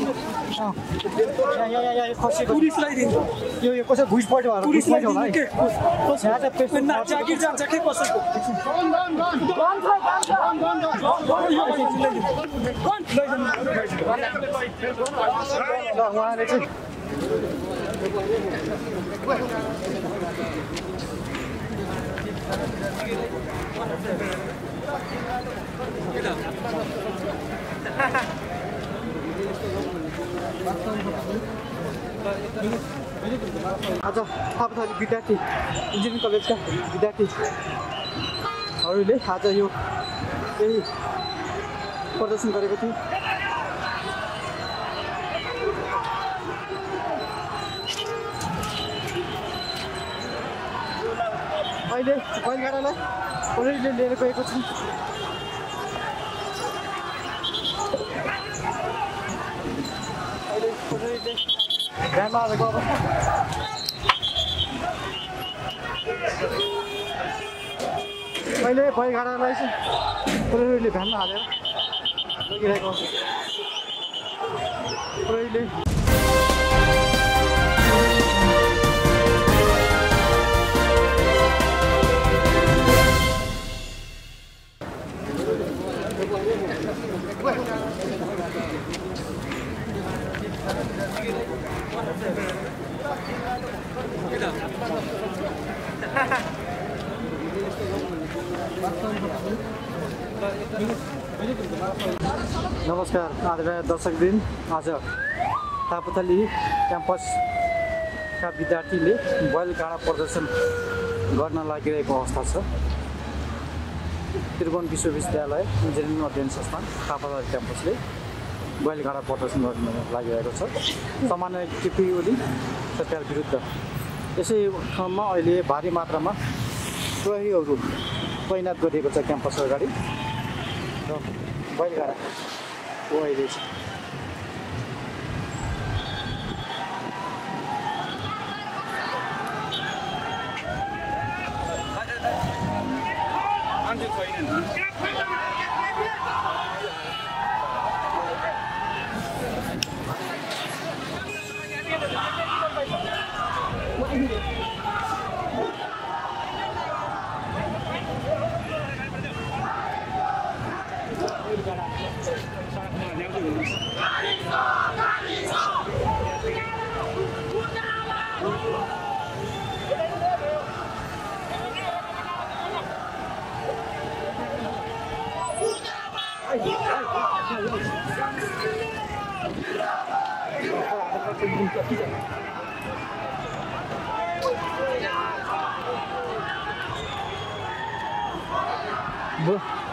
हाँ या ये कोशिश पूरी स्लाइड इन ये कोशिश घुस पड़ वाला पूरी स्लाइड होना है यहाँ तक पेश ना जाके जाम जाके कोशिश को कौन आज थापाथली विद्यार्थी इन्जिनियरिङ कलेजका विद्यार्थीहरूले आज यो केही प्रदर्शन गरेको थियो। अहिले बैलगाडालाई प्रहरीले लिएर गएको छ। Grandmother got a boy got a license. Really, grandmother. Really. नमस्कार आदरणीय दर्शकबिन, आज थापाथली क्याम्पस का विद्यार्थीले बैलगाडा प्रदर्शन गर्न लागिरहेको अवस्था छ। त्रिभुवन विश्वविद्यालय इन्जिनियरिङ अध्ययन संस्थान थापाथली क्याम्पसले बैलगाडा प्रदर्शन गर्न लागिरहेको छ। सामान्य केपी ओली सरकार विरुद्ध यसै क्रममा अहिले भारी मात्रामा प्रहरीहरू तैनात गरिएको छ क्याम्पस अगाडि र बैलगाडा अहिले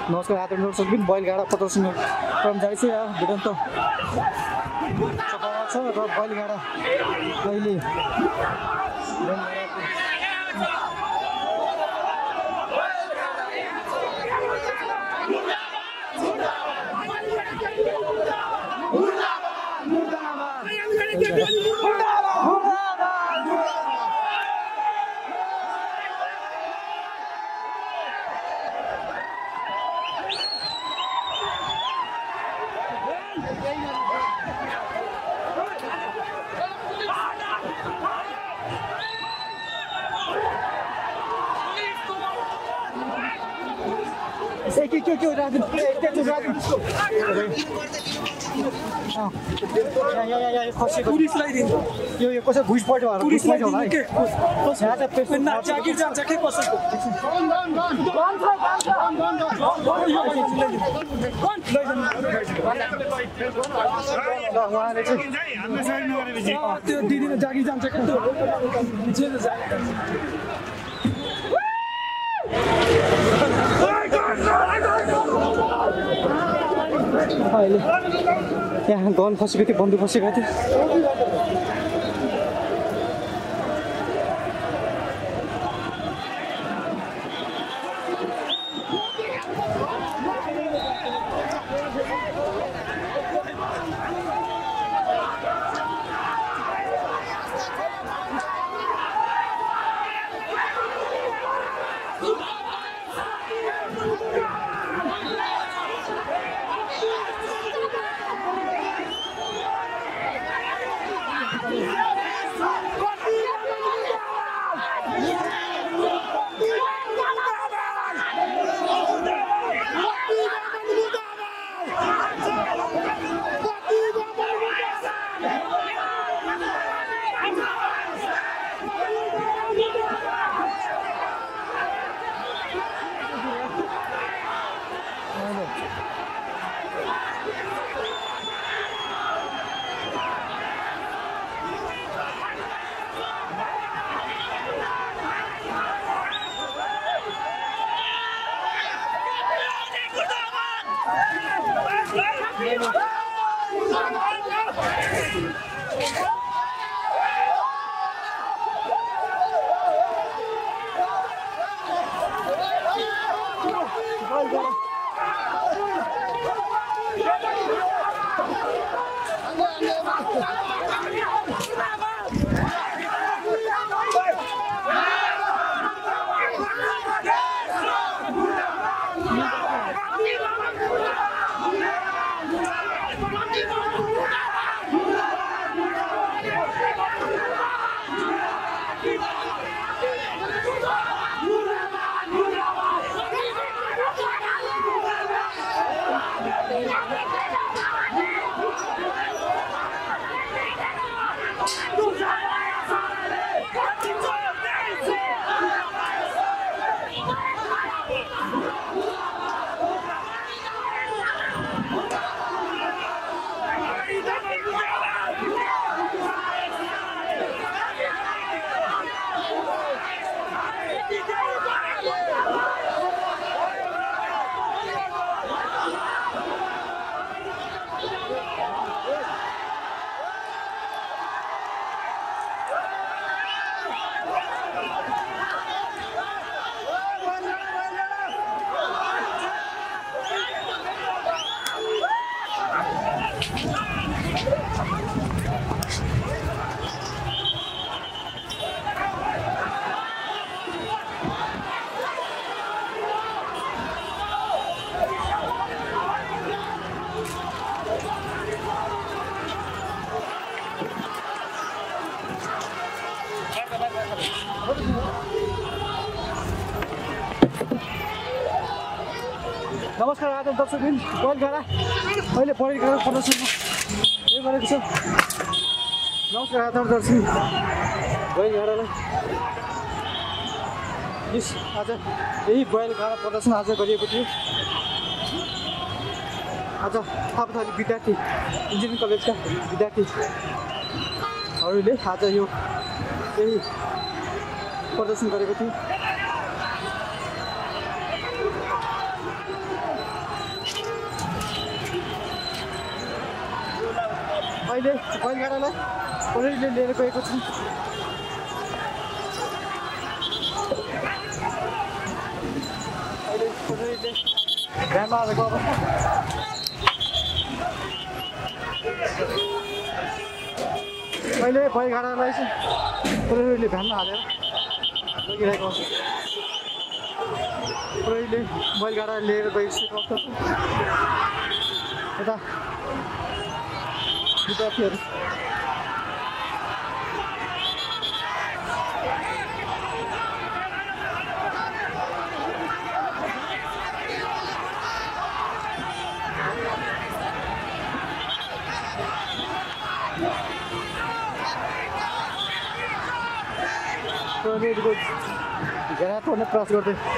नमस्कार आदरणीय दर्शकबिन, बैलगाडा प्रदर्शन क्रम जारी छ। यहाँ भिडन्त सफामा छ र बैलगाडा अहिले पूरी स्लाइड इन ये कोशिश घुस पड़ वाला पूरी स्लाइड होना है यहाँ तक पेश ना जाके जाम जाके कोशिश को कौन दीदी ने जाके जाम जाके यहाँ गन फसेको थियो, बन्दुक फसेको थियो। नमस्कार आदर दर्शक दिन बल गाडा अहिले परि गरेर प्रदर्शन यो गरेको छ। नमस्कार आदर दर्शक बल गाडालाई यस आज यही बल गाडा प्रदर्शन आज गरिएको थियो। आज थापाथली विद्यार्थी इन्जिनियरिङ कलेजका विद्यार्थीहरूले आज यो यही प्रदर्शन गरेको थियो। अहिले बलगाडालाई पुलिसले लिएर गएको छ। अहिले पुलिसले ग्रामहरूको अहिले बलगाडालाई चाहिँ पुलिसले भ्यानमा हालेर लगिरहेको छ। पुलिसले बलगाडा लिएर गइसकेको छ। यता Good up here. So good, good. Gana to ne press korte. Bye.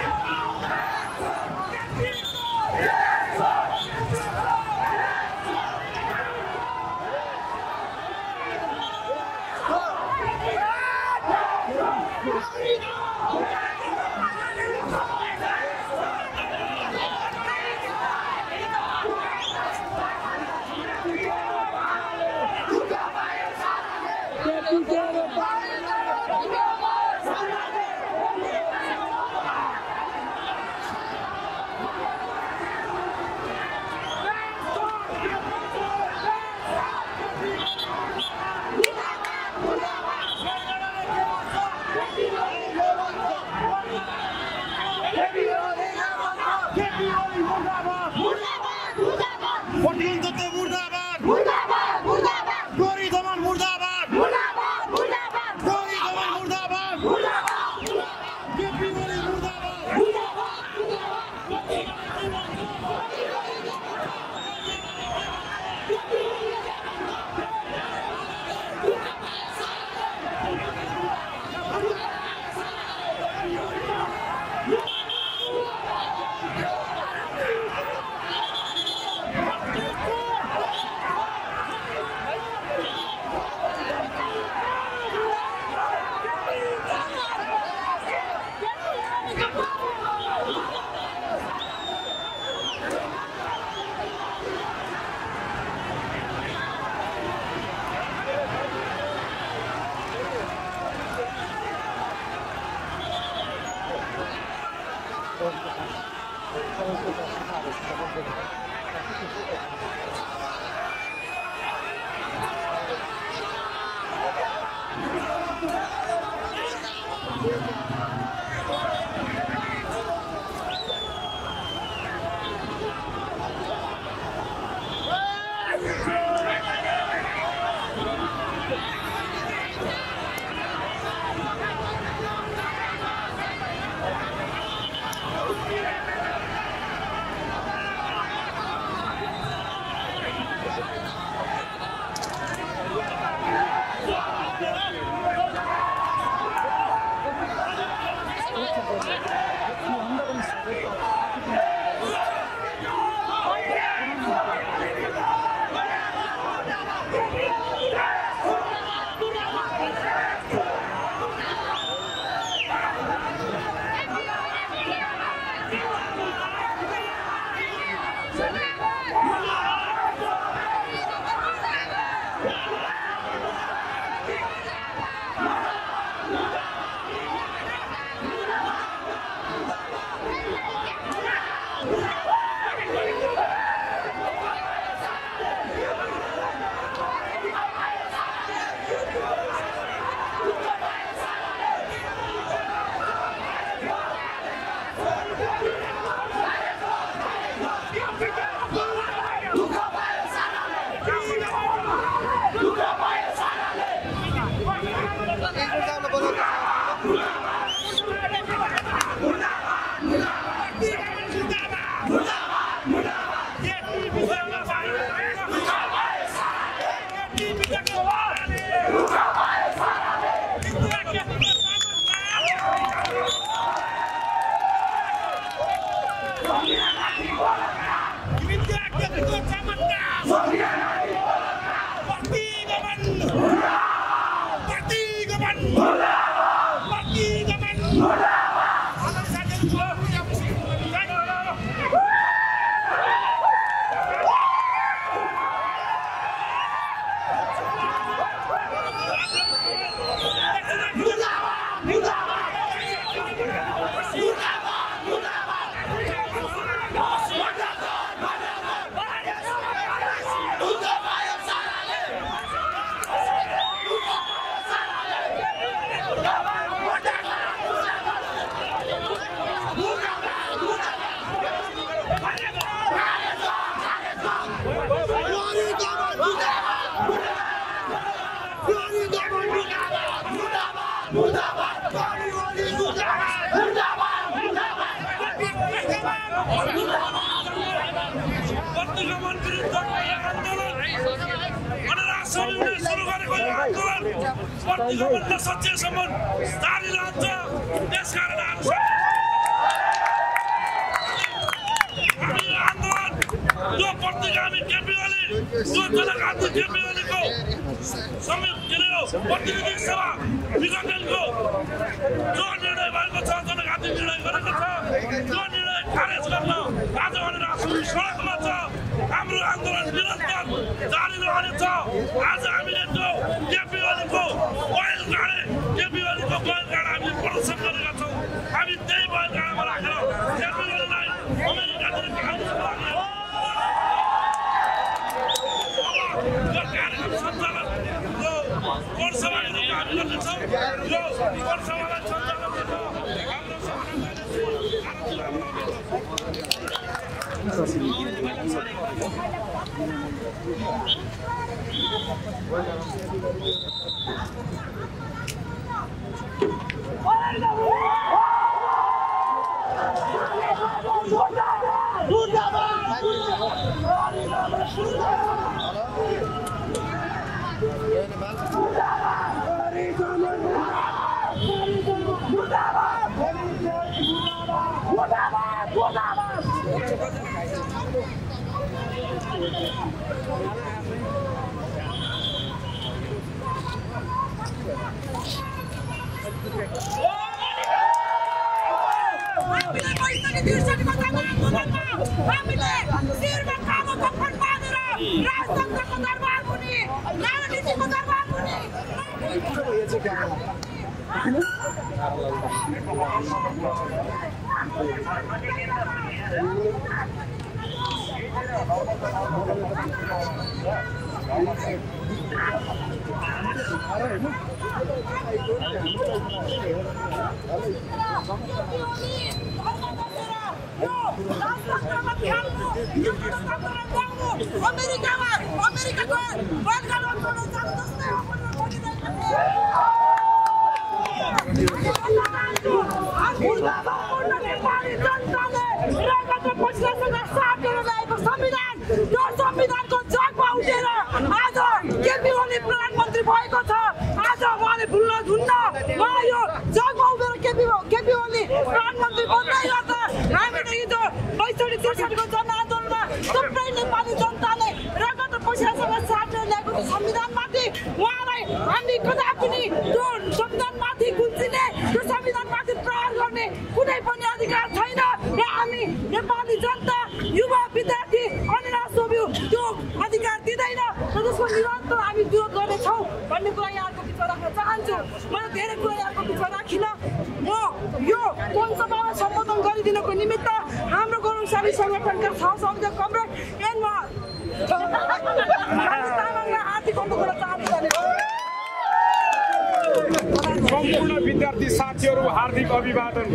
विद्यार्थी साथीहरु हार्दिक अभिवादन।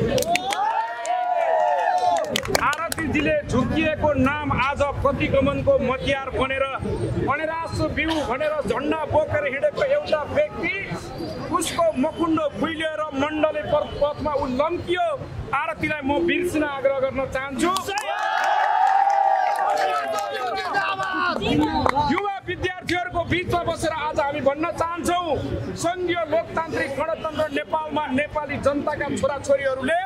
भारत मन्त्रीजीले झुकिएको नाम आज प्रतिगमनको मतियार बनेर 1500 बिउ भनेर झण्डा बोकेर हिँडेको एउटा व्यक्ति उसको मकुण्डो बुइलेर मण्डले पथमा उ लम्कियो आरतीलाई म बिर्सिन आग्रह गर्न चाहन्छु। युवा विद्यार्थीहरुको बीचमा बसेर आज हामी भन्न चाहन्छौ संघीय लोकतान्त्रिक गणतन्त्र नेपालमा नेपाली जनताका छोराछोरीहरुले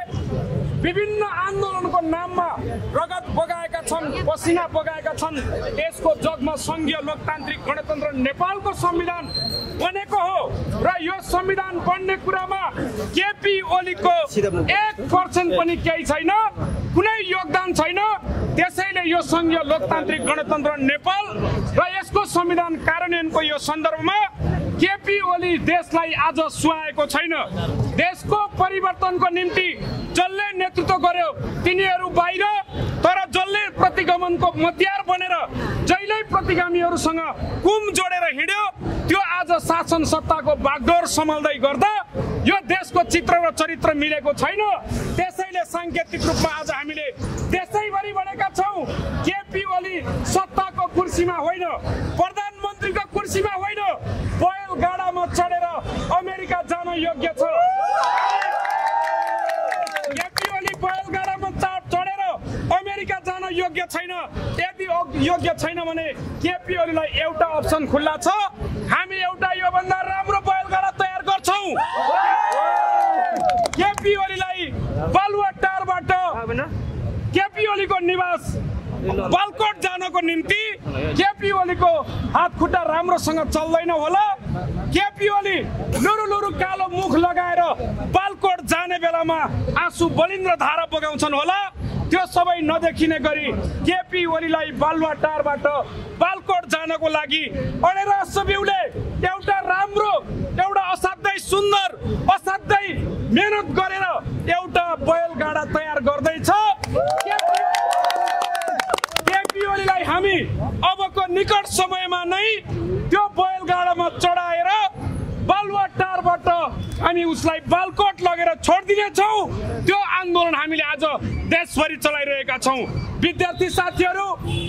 विभिन्न आन्दोलनको नाममा रगत बगाएका छन्, पसिना बगाएका छन्। यसको जगमा संघीय लोकतान्त्रिक गणतन्त्र नेपालको संविधान बनेको हो र यो संविधान बन्ने कुरामा केपी ओलीको 1% पनि केही छैन, कुनै योगदान छैन। त्यसैले यो संघीय लोकतान्त्रिक गणतन्त्र नेपाल र यसको संविधान कार्यान्वयनको यो सन्दर्भमा केपी ओली देशलाई आज सुहाएको छैन। देशको परिवर्तनको निम्ति जसले नेतृत्व गर्यो तिनीहरू बाहिर, तर जसले प्रतिगमनको मतियार बनेर जहिले प्रतिगामीहरूसँग कुम जोडेर हिँड्यो त्यो आज शासन सत्ताको बागडोर सम्हाल्दै गर्दा यो देशको चित्र र चरित्र मिलेको छैन। त्यसैले सांकेतिक रूपमा आज हामीले देशैभरि भनेका छौं केपी ओली सत्ताको कुर्सीमा होइन, प्रधानमन्त्रीको कुर्सीमा होइन, बयल गाडामा चढेर अमेरिका जान योग्य छ। योग्य छैन। यदि योग्य छैन भने केपी ओलीलाई एउटा अप्सन खुल्ला छ, हामी एउटा यो भन्दा राम्रो बैलगाडा तयार गर्छौं। केपी ओलीलाई बालुवाटारबाट केपी ओलीको निवास बालकोट जानको निम्ति केपी ओलीको हात खुट्टा राम्रोसँग चल्दैन होला। केपी ओली लुरु लुरु कालो मुख लगाएर बालकोट जाने बेलामा आँसु बलिन्द्र धारा बगाउँछन् होला। त्यो सबै नदेखिने गरी केपी ओलीलाई बालुवाटारबाट बालकोट जानको लागि 1500 बिउले एउटा राम्रो, एउटा असाध्यै सुन्दर, असाध्यै मेहनत गरेर एउटा बैलगाडा तयार गर्दैछ। केपी ओलीलाई हामी अबको निकट समयमा नै त्यो बैलगाडामा चढाएर बालुवाटारबाट हामी उसलाई बालकोट लगेर छोड्दिने छौं। त्यो आन्दोलन हामीले आज देशभरि चलाइरहेका छौं। विद्यार्थी साथीहरू,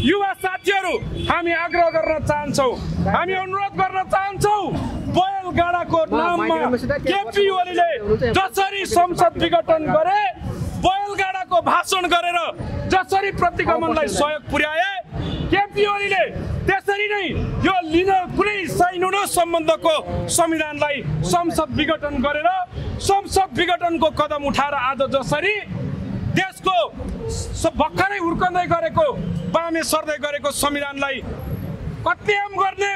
युवा साथीहरू, हामी आग्रह गर्न चाहन्छौं, हामी अनुरोध गर्न चाहन्छौं बैलगाडाको नाममा केपी ओलीले जसरी संसद विघटन गरे, बैलगाडाको भाषण गरेर जसरी प्रतिगमनलाई सहयोग पुर्याए, केपी ओलीले त्यसरी नै यो लिन कुनै साइनुनो सम्बन्धको संविधानलाई संसद विघटन गरेर संसद विघटनको कदम उठाएर आज जसरी देशको भर्खरै हुर्कँदै गरेको, बामे सर्दै गरेको संविधानलाई कत्लेआम गर्ने,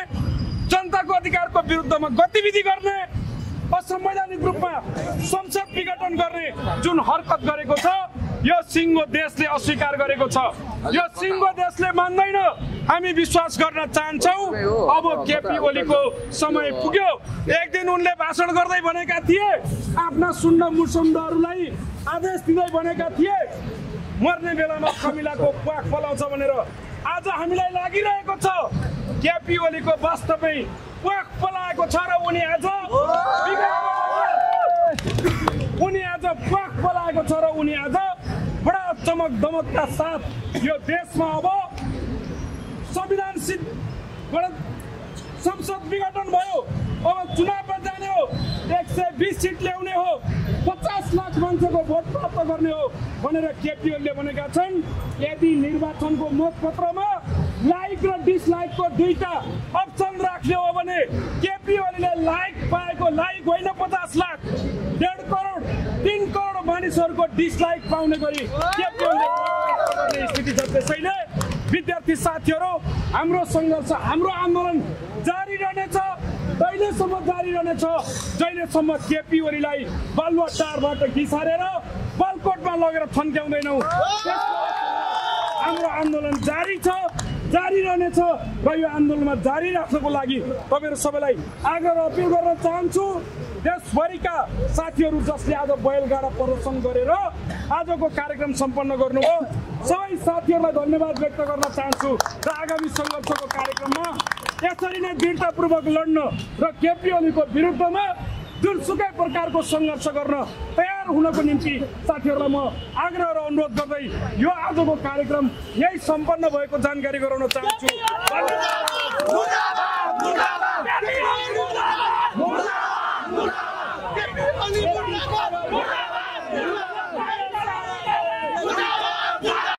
जनताको अधिकारको विरुद्धमा गतिविधि गर्ने, असंवैधानिक रूपमा संसद विघटन गर्ने जुन हरकत गरेको छ, यो सिङ्गो देशले अस्वीकार गरेको छ, यो सिङ्गो देशले मान्दैन। हामी विश्वास गर्न चाहन्छौं अब केपी ओलीको समय पुग्यो। एक दिन उनले भाषण गर्दै भनेका थिए, आफ्ना सुन्न मुसुन्दाहरूलाई आदेश दिँदै भनेका थिए, मर्ने बेलामा खमिलाको प्वाख फलाउँछ भनेर। आज हामीलाई लागिरहेको छ केपी ओलीको वास्तवमै प्वाख फलाएको छ र उनी आज प्वाख फलाएको छ र उनी आज बडा चमक दमकका साथ यो देशमा अब संविधान संसद विघटन भयो, अब चुनावमा जाने हो, 120 सिट ल्याउने हो, 50 लाख मान्छेको भोट प्राप्त गर्ने हो भनेर केपी ओलीले भनेका छन्। यदि निर्वाचनको मतपत्रमा लाइक र डिसलाइकको दुईटा अप्सन राख्ने हो भने केपी ओलीले लाइक पाएको लाइक होइन, 50 लाख 1.5 करोड 3 करोड मानिसहरुको डिसलाइक पाउने गरी केपी ओलीले स्थिति छ। त्यसैले विद्यार्थी साथीहरु, हाम्रो संघर्ष, हाम्रो आन्दोलन जारी रहनेछ, जहिलेसम्म जारी रहनेछ, जहिलेसम्म केपी ओलीलाई बालुवाटारबाट घिसारेर बालकोटमा लगेर थन्क्याउँदैनौ। हाम्रो आन्दोलन जारी छ, जारी रहनेछ र यो आन्दोलनमा जारी राख्नको लागि तपाईहरु सबैलाई आग्रह अपिल गर्न चाहन्छु। देशभरिका साथीहरु जसले आज बैलगाडा प्रदर्शन गरेर आजको कार्यक्रम सम्पन्न गर्नुभयो, सबै साथीहरुलाई धन्यवाद व्यक्त गर्न चाहन्छु र आगामी संघर्षको कार्यक्रममा यसरी नै दृढतापूर्वक लड्न र केपी ओलीको विरुद्धमा जुनसुकै प्रकारको संघर्ष गर्न तयार हुनको निम्ति साथीहरुलाई म आग्रह र अनुरोध गर्दै यो आजको कार्यक्रम यही सम्पन्न भएको जानकारी गराउन चाहन्छु।